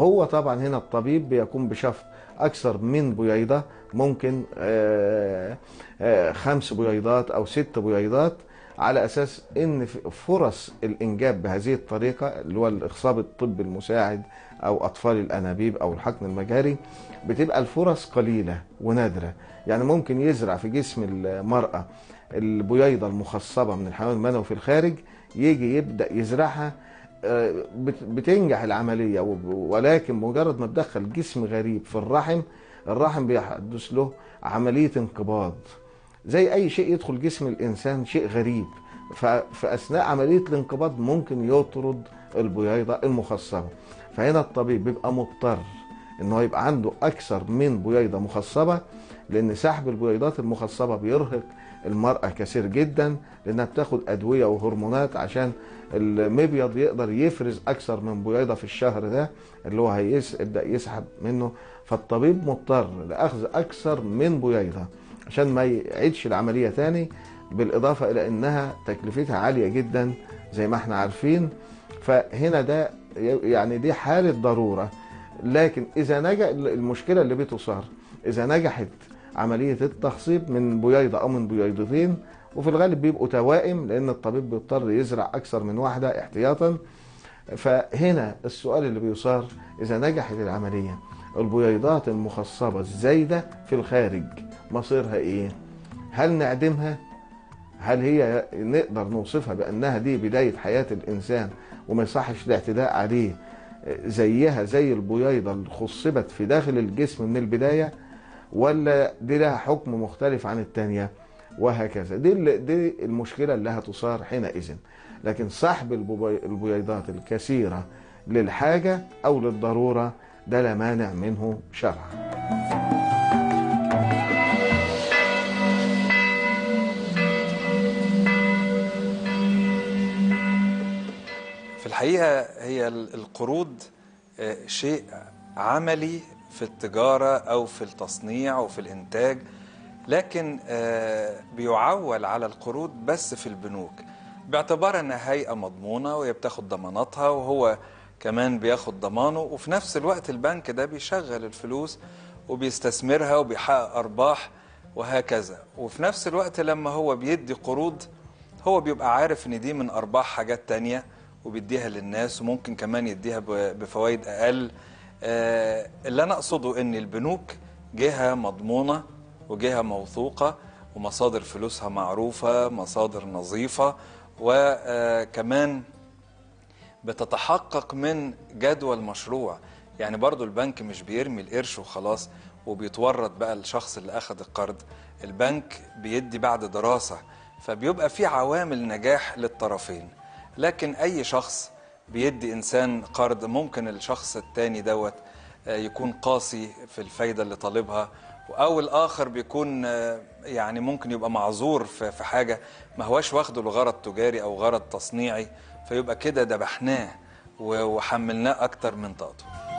هو طبعا هنا الطبيب بيقوم بشفط اكثر من بويضه، ممكن 5 بويضات او 6 بويضات، على اساس ان فرص الانجاب بهذه الطريقه اللي هو الاخصاب الطبي المساعد او اطفال الانابيب او الحقن المجاري بتبقى الفرص قليله ونادره. يعني ممكن يزرع في جسم المراه البويضه المخصبه من الحيوان المنوي في الخارج، يجي يبدا يزرعها، بتنجح العمليه، ولكن مجرد ما تدخل جسم غريب في الرحم، الرحم بيحدث له عمليه انقباض. زي اي شيء يدخل جسم الانسان شيء غريب، ففي اثناء عمليه الانقباض ممكن يطرد البويضه المخصبه. فهنا الطبيب بيبقى مضطر ان هو يبقى عنده اكثر من بويضه مخصبه، لان سحب البويضات المخصبه بيرهق المراه كثير جدا، لانها بتاخد ادويه وهرمونات عشان المبيض يقدر يفرز اكثر من بويضه في الشهر ده اللي هو هيبدا يسحب منه. فالطبيب مضطر لاخذ اكثر من بويضه عشان ما يعيدش العمليه تاني، بالاضافه الى انها تكلفتها عاليه جدا زي ما احنا عارفين. فهنا ده يعني دي حاله ضروره، لكن اذا نجح المشكله اللي بتصار اذا نجحت عمليه التخصيب من بويضه او من بويضتين، وفي الغالب بيبقوا توائم لان الطبيب بيضطر يزرع اكثر من واحده احتياطا. فهنا السؤال اللي بيصار، اذا نجحت العمليه البويضات المخصبه الزايده في الخارج مصيرها ايه؟ هل نعدمها؟ هل هي نقدر نوصفها بانها دي بدايه حياه الانسان وما يصحش الاعتداء عليه زيها زي البويضه اللي خصبت في داخل الجسم من البدايه، ولا دي لها حكم مختلف عن التانيه؟ وهكذا. دي المشكله اللي هتصار حينئذ. لكن سحب البويضات الكثيره للحاجه او للضروره ده لا مانع منه شرعا. الحقيقة هي القروض شيء عملي في التجارة أو في التصنيع وفي الإنتاج، لكن بيعول على القروض بس في البنوك باعتبار أنها هيئة مضمونة وهي بتاخد ضماناتها، وهو كمان بياخد ضمانه، وفي نفس الوقت البنك ده بيشغل الفلوس وبيستثمرها وبيحقق أرباح وهكذا. وفي نفس الوقت لما هو بيدي قروض هو بيبقى عارف أن دي من أرباح حاجات تانية وبيديها للناس، وممكن كمان يديها بفوائد أقل. اللي أنا أقصده أن البنوك جهة مضمونة وجهة موثوقة، ومصادر فلوسها معروفة، مصادر نظيفة، وكمان بتتحقق من جدوى المشروع. يعني برضو البنك مش بيرمي القرش وخلاص وبيتورط بقى الشخص اللي أخذ القرض، البنك بيدي بعد دراسة، فبيبقى في عوامل نجاح للطرفين. لكن أي شخص بيدي إنسان قرض ممكن الشخص التاني دوت يكون قاسي في الفايدة اللي طالبها، أو الآخر بيكون يعني ممكن يبقى معذور في حاجة ما هواش واخده لغرض تجاري أو غرض تصنيعي، فيبقى كده دبحناه وحملناه أكتر من طاقته.